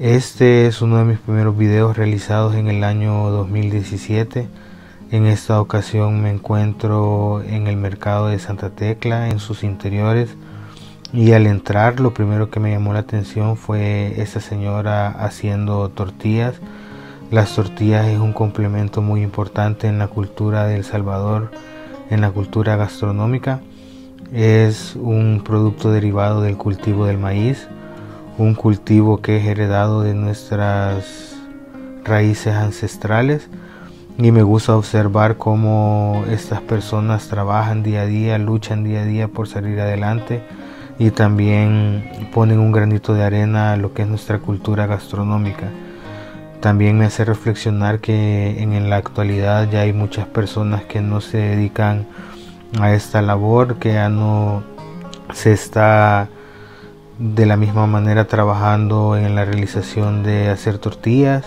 Este es uno de mis primeros videos realizados en el año 2017. En esta ocasión me encuentro en el mercado de Santa Tecla, en sus interiores. Y al entrar, lo primero que me llamó la atención fue esta señora haciendo tortillas. Las tortillas es un complemento muy importante en la cultura de El Salvador, en la cultura gastronómica. Es un producto derivado del cultivo del maíz, un cultivo que es heredado de nuestras raíces ancestrales. Y me gusta observar cómo estas personas trabajan día a día, luchan día a día por salir adelante. Y también ponen un granito de arena a lo que es nuestra cultura gastronómica. También me hace reflexionar que en la actualidad ya hay muchas personas que no se dedican a esta labor, que ya no se está de la misma manera trabajando en la realización de hacer tortillas.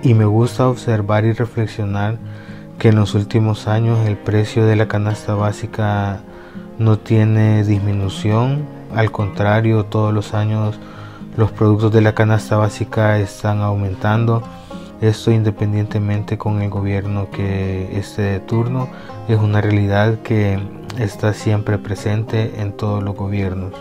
Y me gusta observar y reflexionar que en los últimos años el precio de la canasta básica no tiene disminución. Al contrario, todos los años los productos de la canasta básica están aumentando. Esto independientemente con el gobierno que esté de turno. Es una realidad que está siempre presente en todos los gobiernos.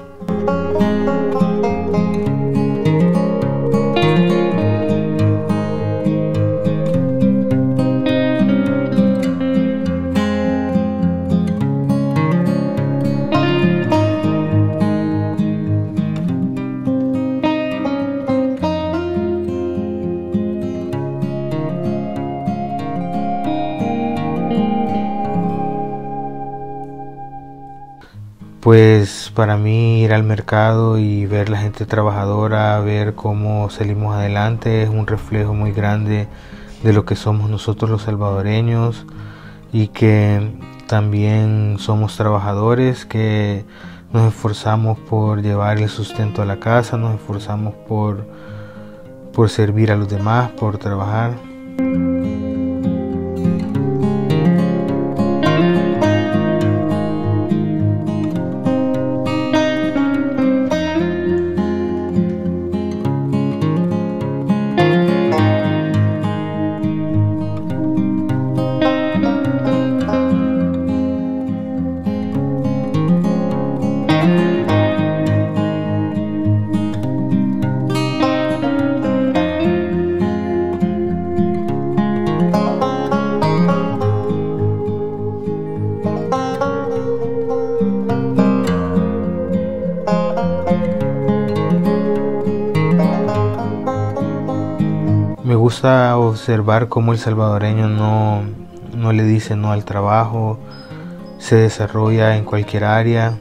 Pues para mí ir al mercado y ver la gente trabajadora, ver cómo salimos adelante, es un reflejo muy grande de lo que somos nosotros los salvadoreños, y que también somos trabajadores, que nos esforzamos por llevar el sustento a la casa, nos esforzamos por servir a los demás, por trabajar. Me gusta observar cómo el salvadoreño no le dice no al trabajo, se desarrolla en cualquier área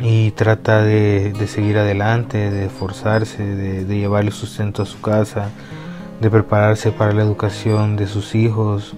y trata de seguir adelante, de esforzarse, de llevar el sustento a su casa, de prepararse para la educación de sus hijos.